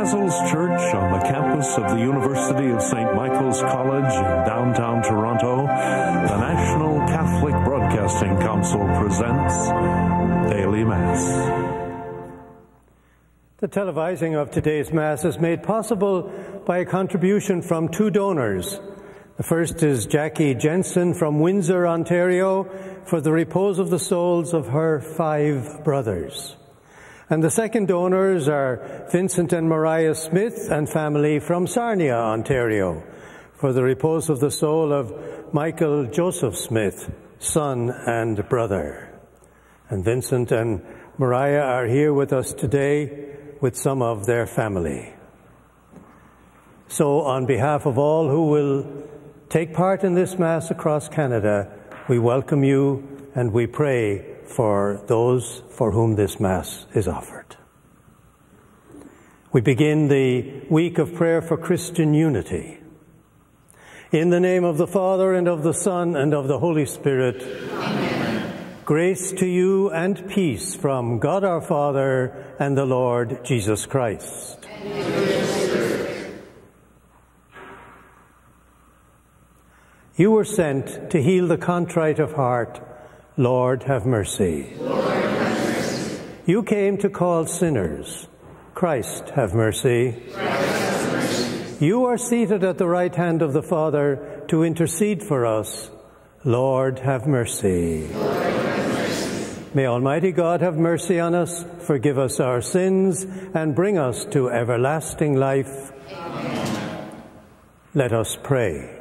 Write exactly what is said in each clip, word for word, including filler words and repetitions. Basil's Church on the campus of the University of Saint Michael's College in downtown Toronto, the National Catholic Broadcasting Council presents Daily Mass. The televising of today's Mass is made possible by a contribution from two donors. The first is Jackie Jensen from Windsor, Ontario, for the repose of the souls of her five brothers. And the second donors are Vincent and Mariah Smith and family from Sarnia, Ontario, for the repose of the soul of Michael Joseph Smith, son and brother. And Vincent and Mariah are here with us today with some of their family. So on behalf of all who will take part in this Mass across Canada, we welcome you and we pray for those for whom this Mass is offered. We begin the week of prayer for Christian unity. In the name of the Father, and of the Son, and of the Holy Spirit, amen. Grace to you and peace from God our Father and the Lord Jesus Christ. Amen. You were sent to heal the contrite of heart. Lord, have mercy. Lord, have mercy. You came to call sinners. Christ, have mercy. Christ, have mercy. You are seated at the right hand of the Father to intercede for us. Lord, have mercy. Lord, have mercy. May Almighty God have mercy on us, forgive us our sins, and bring us to everlasting life. Amen. Let us pray.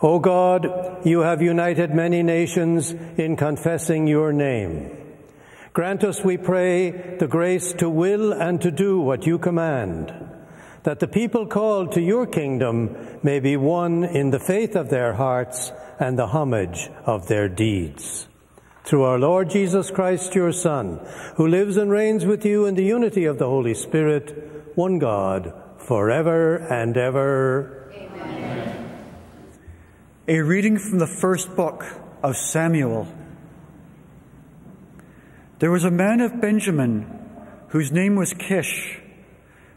O God, you have united many nations in confessing your name. Grant us, we pray, the grace to will and to do what you command, that the people called to your kingdom may be one in the faith of their hearts and the homage of their deeds. Through our Lord Jesus Christ, your Son, who lives and reigns with you in the unity of the Holy Spirit, one God, forever and ever. A reading from the first book of Samuel. There was a man of Benjamin, whose name was Kish,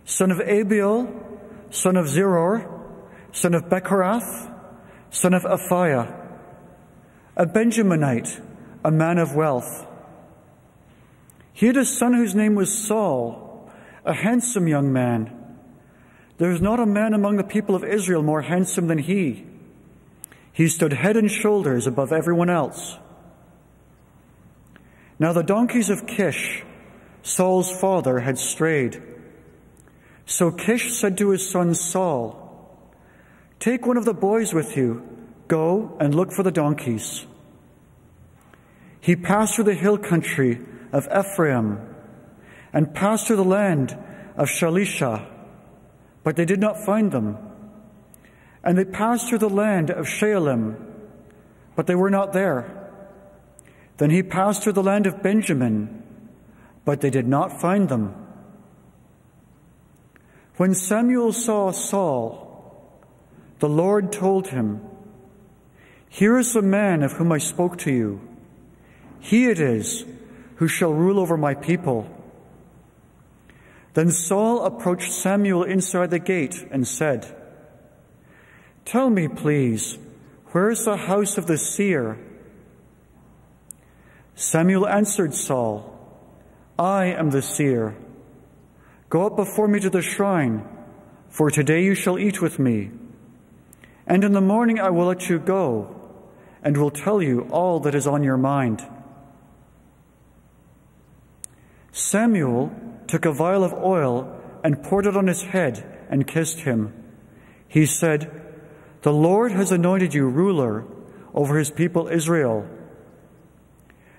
son of Abiel, son of Zeror, son of Becherath, son of Aphiah, a Benjaminite, a man of wealth. He had a son whose name was Saul, a handsome young man. There was not a man among the people of Israel more handsome than he. He stood head and shoulders above everyone else. Now the donkeys of Kish, Saul's father, had strayed. So Kish said to his son Saul, "Take one of the boys with you. Go and look for the donkeys." He passed through the hill country of Ephraim and passed through the land of Shalisha, but they did not find them. And they passed through the land of Shalim, but they were not there. Then he passed through the land of Benjamin, but they did not find them. When Samuel saw Saul, the Lord told him, "Here is the man of whom I spoke to you. He it is who shall rule over my people." Then Saul approached Samuel inside the gate and said, "Tell me, please, where is the house of the seer?" Samuel answered Saul, "I am the seer. Go up before me to the shrine, for today you shall eat with me. And in the morning I will let you go, and will tell you all that is on your mind." Samuel took a vial of oil and poured it on his head and kissed him. He said, "The Lord has anointed you ruler over his people Israel.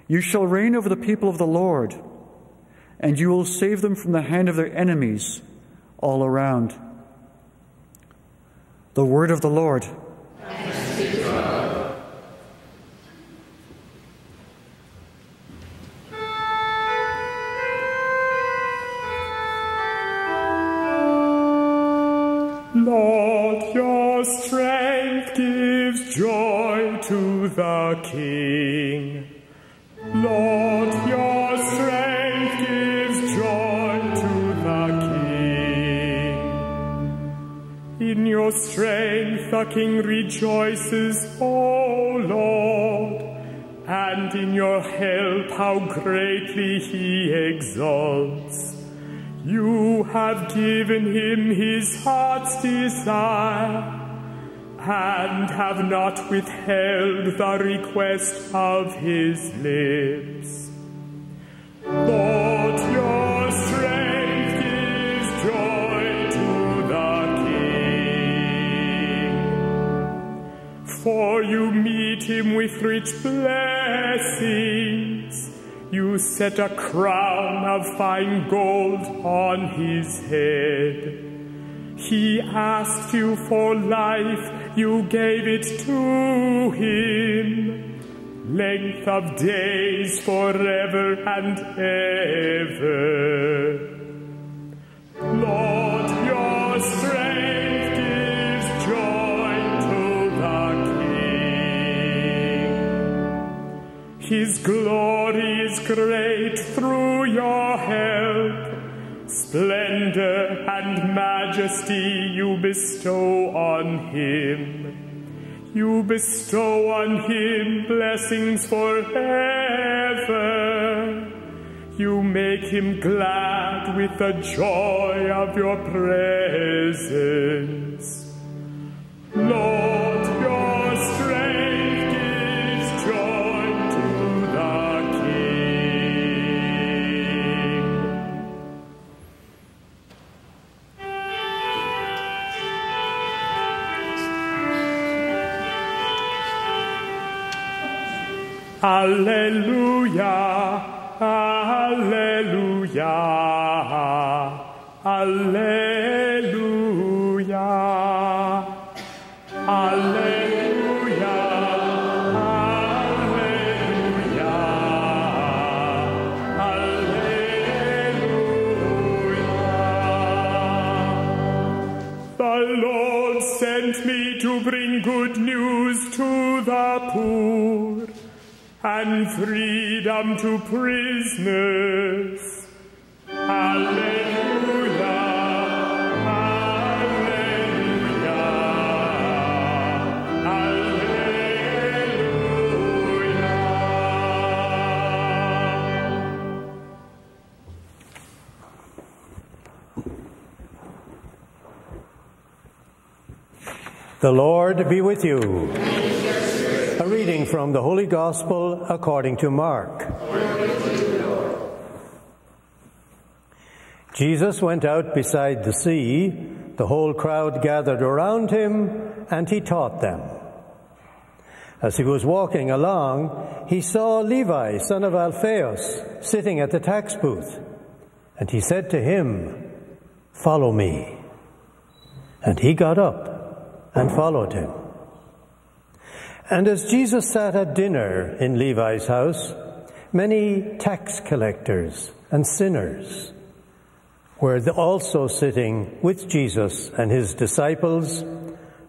You shall reign over the people of the Lord, and you will save them from the hand of their enemies all around." The word of the Lord. Thanks be to God. Strength gives joy to the King. Lord, your strength. your strength the King rejoices, O Lord, and in your help how greatly he exults. You have given him his heart's desire, and have not withheld the request of his lips. Lord, your strength gives joy to the King, for you meet him with rich blessings. You set a crown of fine gold on his head. He asked you for life, you gave it to him, length of days forever and ever. Lord, your strength gives joy to the King. His glory is great through your help. Splendor and majesty you bestow on him. You bestow on him blessings forever. You make him glad with the joy of your presence. Lord, your strength gives joy to the King. Alleluia, alleluia, alleluia, alleluia, alleluia, alleluia. The Lord sent me to bring good news to the poor, and freedom to prisoners. Alleluia, alleluia, alleluia. The Lord be with you. A reading from the Holy Gospel according to Mark. Glory to you, Lord. Jesus went out beside the sea. The whole crowd gathered around him, and he taught them. As he was walking along, he saw Levi, son of Alphaeus, sitting at the tax booth. And he said to him, "Follow me." And he got up and followed him. And as Jesus sat at dinner in Levi's house, many tax collectors and sinners were also sitting with Jesus and his disciples,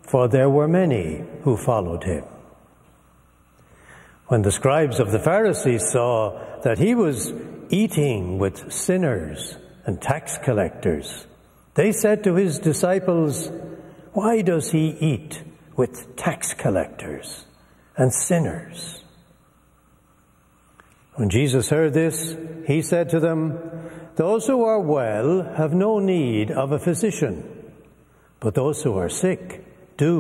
for there were many who followed him. When the scribes of the Pharisees saw that he was eating with sinners and tax collectors, they said to his disciples, "Why does he eat with tax collectors and sinners?" When Jesus heard this, he said to them, "Those who are well have no need of a physician, but those who are sick do.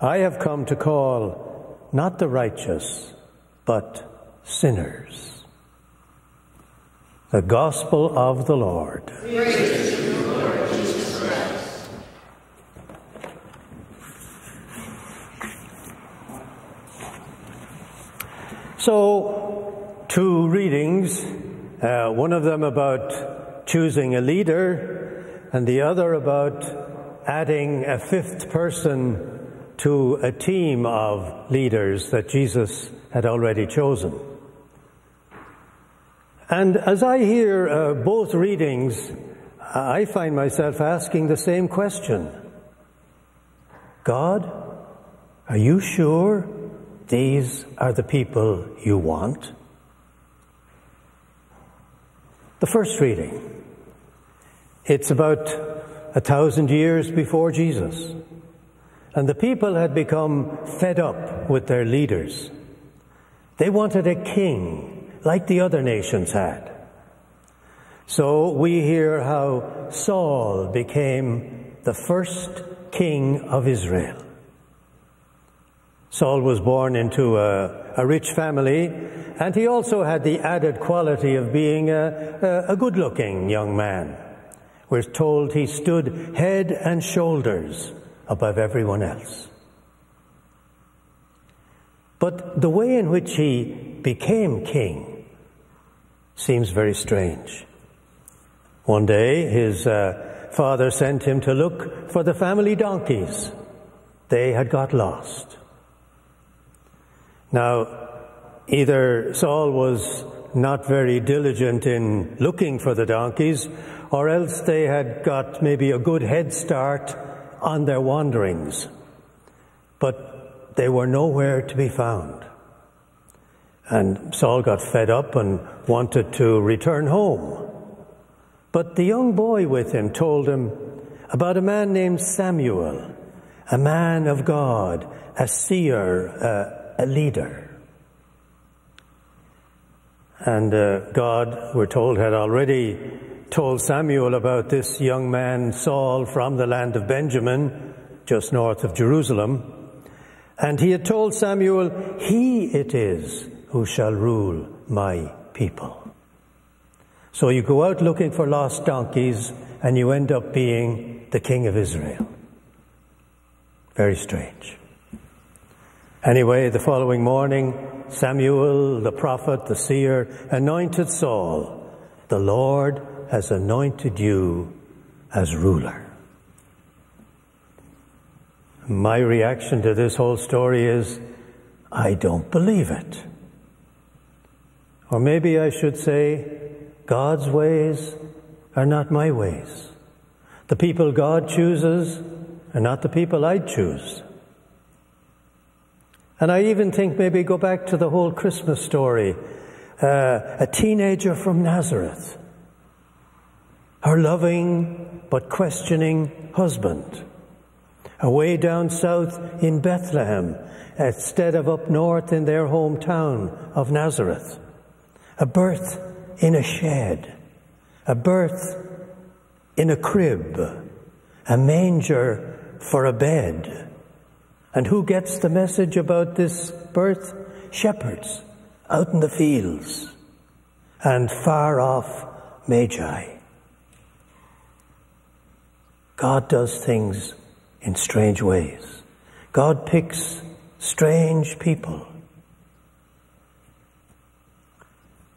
I have come to call not the righteous, but sinners." The Gospel of the Lord. Praise to you, Lord Jesus Christ. So, two readings, uh, one of them about choosing a leader, and the other about adding a fifth person to a team of leaders that Jesus had already chosen. And as I hear uh, both readings, I find myself asking the same question. God, are you sure these are the people you want? The first reading, it's about a thousand years before Jesus. And the people had become fed up with their leaders. They wanted a king, like the other nations had. So we hear how Saul became the first king of Israel. Saul was born into a, a rich family, and he also had the added quality of being a, a, a good-looking young man. We're told he stood head and shoulders above everyone else. But the way in which he became king seems very strange. One day, his uh, father sent him to look for the family donkeys. They had got lost. Now, either Saul was not very diligent in looking for the donkeys, or else they had got maybe a good head start on their wanderings. But they were nowhere to be found. And Saul got fed up and wanted to return home. But the young boy with him told him about a man named Samuel, a man of God, a seer, uh, a leader. And uh, God, we're told, had already told Samuel about this young man, Saul, from the land of Benjamin, just north of Jerusalem. And he had told Samuel, "He it is who shall rule my people." So you go out looking for lost donkeys, and you end up being the king of Israel. Very strange. Anyway, the following morning, Samuel, the prophet, the seer, anointed Saul. "The Lord has anointed you as ruler." My reaction to this whole story is, I don't believe it. Or maybe I should say, God's ways are not my ways. The people God chooses are not the people I'd choose. And I even think maybe go back to the whole Christmas story. Uh, a teenager from Nazareth. Her loving but questioning husband. Away down south in Bethlehem instead of up north in their hometown of Nazareth. A birth in a shed, a birth in a crib, a manger for a bed. And who gets the message about this birth? Shepherds out in the fields and far off Magi. God does things in strange ways. God picks strange people.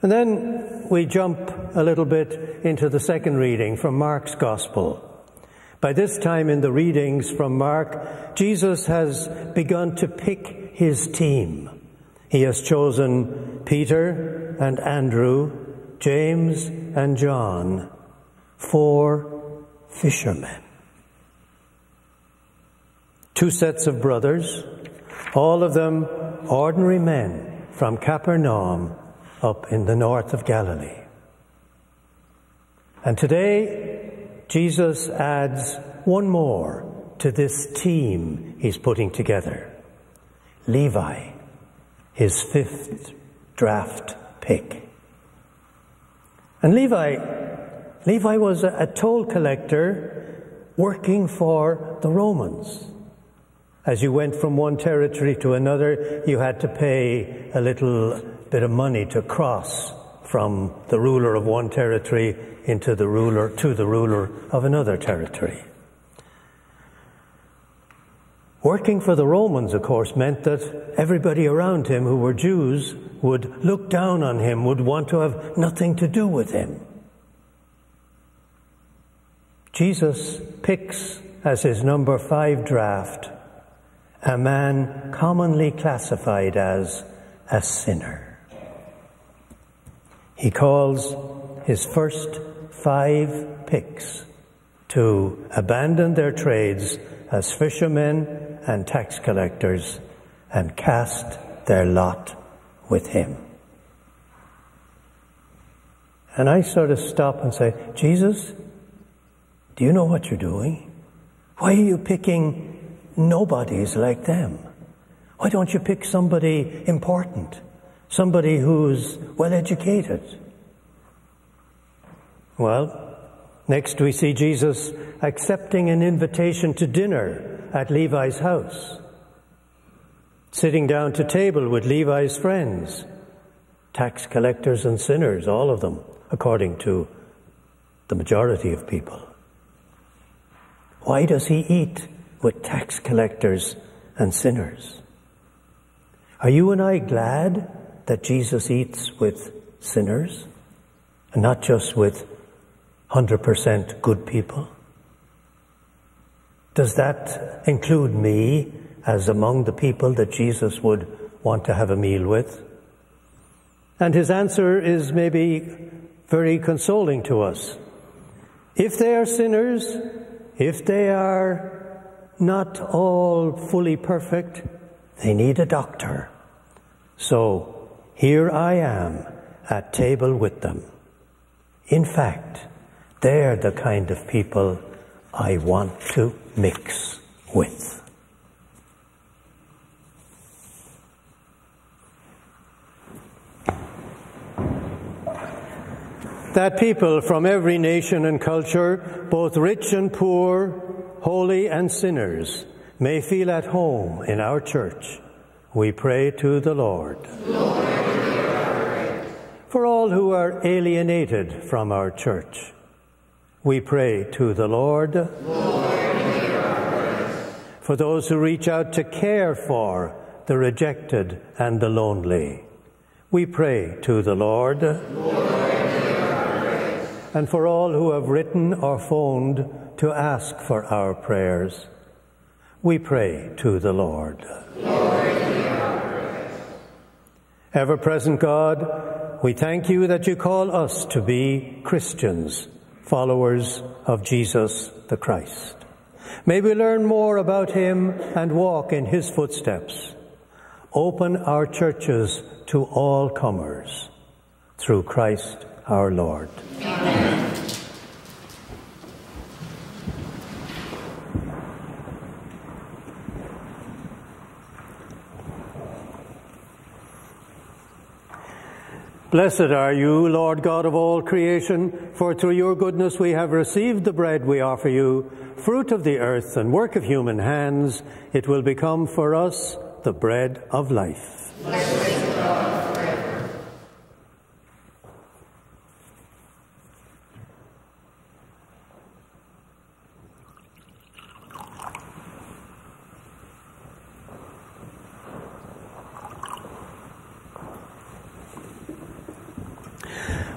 And then we jump a little bit into the second reading from Mark's Gospel. By this time in the readings from Mark, Jesus has begun to pick his team. He has chosen Peter and Andrew, James and John, four fishermen. Two sets of brothers, all of them ordinary men from Capernaum, up in the north of Galilee. And today, Jesus adds one more to this team he's putting together. Levi, his fifth draft pick. And Levi, Levi was a toll collector working for the Romans. As you went from one territory to another, you had to pay a little bit of money to cross from the ruler of one territory into the ruler to the ruler of another territory. Working for the Romans, of course, meant that everybody around him who were Jews would look down on him, would want to have nothing to do with him. Jesus picks as his number five draft a man commonly classified as a sinner. He calls his first five picks to abandon their trades as fishermen and tax collectors and cast their lot with him. And I sort of stop and say, Jesus, Do you know what you're doing? Why are you picking nobodies like them? Why don't you pick somebody important? Somebody who's well-educated? Well, next we see Jesus accepting an invitation to dinner at Levi's house, sitting down to table with Levi's friends, tax collectors and sinners, all of them, according to the majority of people. Why does he eat with tax collectors and sinners? Are you and I glad that Jesus eats with sinners and not just with one hundred percent good people? Does that include me as among the people that Jesus would want to have a meal with? And his answer is maybe very consoling to us. If they are sinners, if they are not all fully perfect, they need a doctor. So here I am at table with them. In fact, they're the kind of people I want to mix with. That people from every nation and culture, both rich and poor, holy and sinners, may feel at home in our church, we pray to the Lord. Lord, hear our prayer. For all who are alienated from our church, we pray to the Lord. Lord, hear our prayer. For those who reach out to care for the rejected and the lonely, we pray to the Lord. Lord, and for all who have written or phoned to ask for our prayers, we pray to the Lord. Lord, hear our prayers. Ever-present God, we thank you that you call us to be Christians, followers of Jesus the Christ. May we learn more about him and walk in his footsteps. Open our churches to all comers, through Christ our Lord. Amen. Blessed are you, Lord God of all creation, for through your goodness we have received the bread we offer you, fruit of the earth and work of human hands. It will become for us the bread of life. Blessed be God.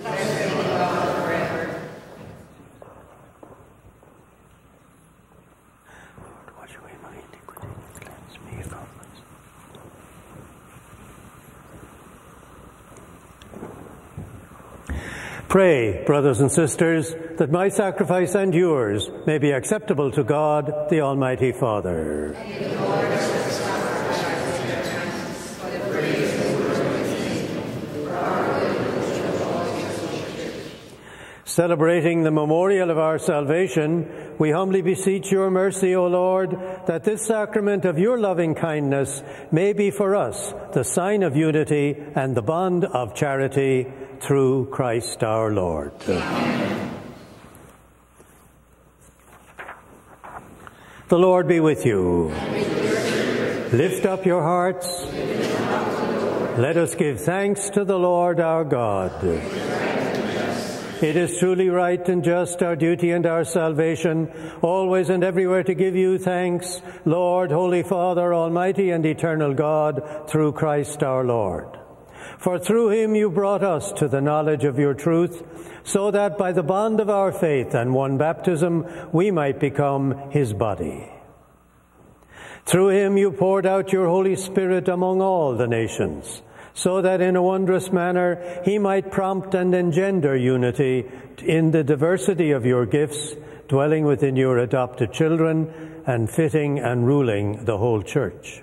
Blessed be God forever. Lord, wash away my iniquity, cleanse me from my sin. Pray, brothers and sisters, that my sacrifice and yours may be acceptable to God, the Almighty Father. Celebrating the memorial of our salvation, we humbly beseech your mercy, O Lord, that this sacrament of your loving kindness may be for us the sign of unity and the bond of charity, through Christ our Lord. Amen. The Lord be with you. With Lift up your hearts. Up Let us give thanks to the Lord our God. It is truly right and just, our duty and our salvation, always and everywhere to give you thanks, Lord, Holy Father, Almighty and eternal God, through Christ our Lord. For through him you brought us to the knowledge of your truth, so that by the bond of our faith and one baptism we might become his body. Through him you poured out your Holy Spirit among all the nations, so that in a wondrous manner he might prompt and engender unity in the diversity of your gifts, dwelling within your adopted children, and fitting and ruling the whole church.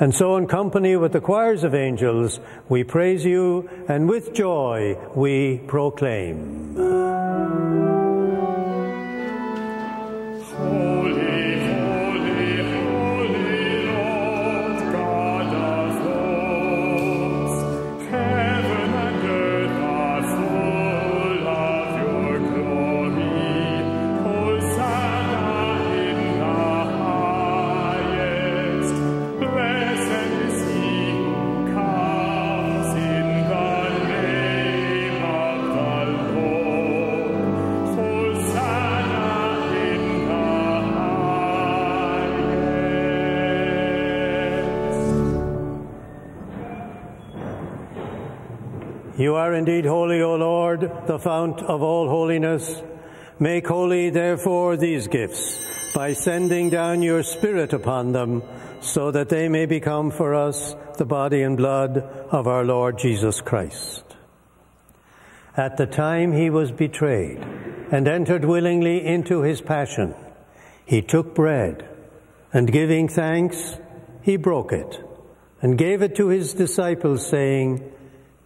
And so in company with the choirs of angels, we praise you, and with joy we proclaim. You are indeed holy, O Lord, the fount of all holiness. Make holy, therefore, these gifts by sending down your Spirit upon them, so that they may become for us the body and blood of our Lord Jesus Christ. At the time he was betrayed and entered willingly into his passion, he took bread, and giving thanks, he broke it and gave it to his disciples, saying,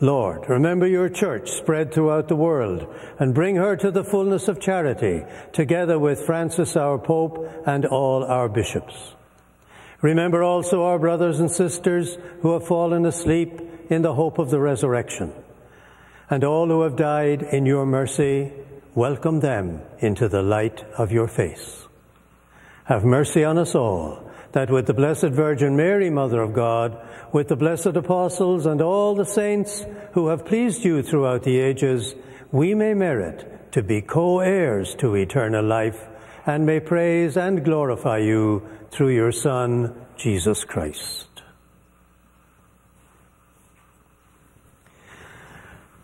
Lord, remember your church spread throughout the world, and bring her to the fullness of charity, together with Francis our Pope and all our bishops. Remember also our brothers and sisters who have fallen asleep in the hope of the resurrection, and all who have died in your mercy. Welcome them into the light of your face. Have mercy on us all, that with the Blessed Virgin Mary, Mother of God, with the blessed apostles and all the saints who have pleased you throughout the ages, we may merit to be co-heirs to eternal life, and may praise and glorify you through your Son, Jesus Christ.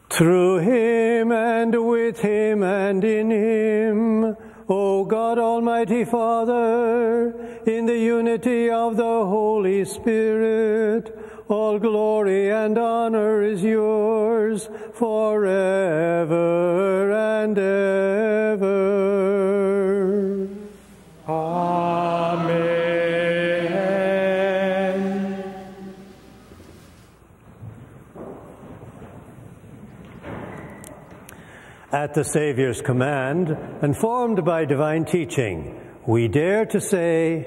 Through him, and with him, and in him, O God, Almighty Father, in the unity of the Holy Spirit, all glory and honor is yours forever and ever. Amen. At the Saviour's command, and formed by divine teaching, we dare to say,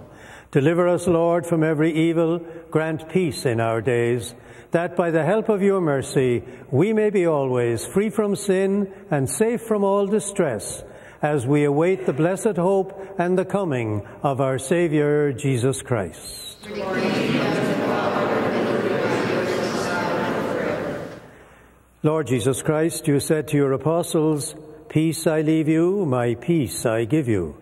Deliver us, Lord, from every evil. Grant peace in our days, that by the help of your mercy we may be always free from sin and safe from all distress, as we await the blessed hope and the coming of our Savior, Jesus Christ. Lord Jesus Christ, you said to your apostles, "Peace I leave you, my peace I give you.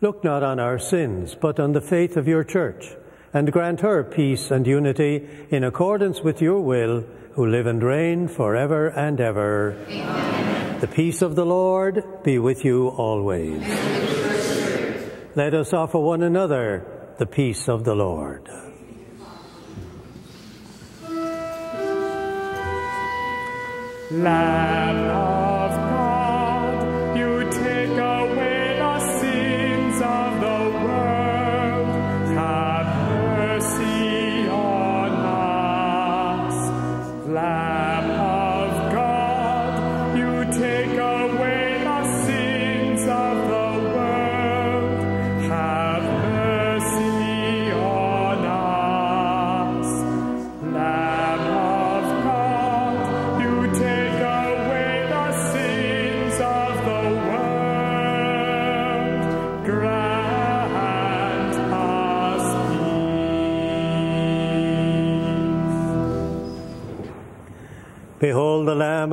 Look not on our sins, but on the faith of your church, and grant her peace and unity in accordance with your will, who live and reign forever and ever." Amen. The peace of the Lord be with you always. And with your spirit. Let us offer one another the peace of the Lord. Lamb of God, you take away the sins of the world. Have mercy on us. Lamb of God, you take away the sins of the world. Have mercy on us. Lamb Behold the Lamb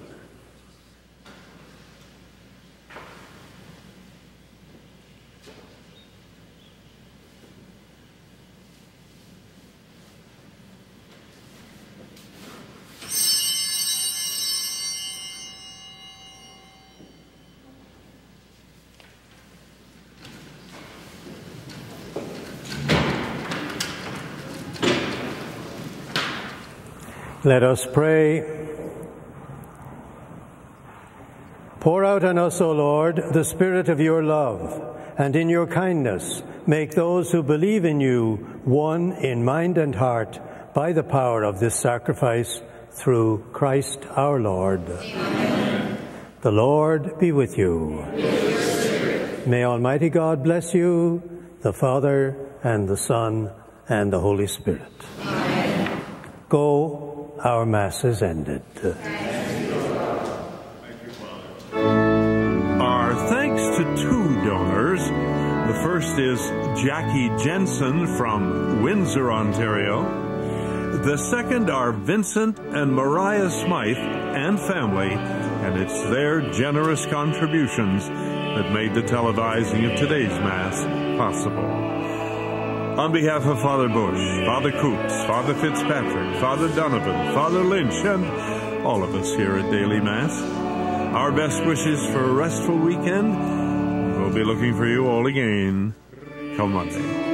Let us pray. Pour out on us, O Lord, the spirit of your love, and in your kindness make those who believe in you one in mind and heart by the power of this sacrifice through Christ our Lord. Amen. The Lord be with you. And with your spirit. May Almighty God bless you, the Father, and the Son, and the Holy Spirit. Amen. Go. Our Mass is ended. Thank you, Father. Our thanks to two donors. The first is Jackie Jensen from Windsor, Ontario. The second are Vincent and Mariah Smythe and family, and it's their generous contributions that made the televising of today's Mass possible. On behalf of Father Bush, Father Coots, Father Fitzpatrick, Father Donovan, Father Lynch, and all of us here at Daily Mass, our best wishes for a restful weekend. We'll be looking for you all again come Monday.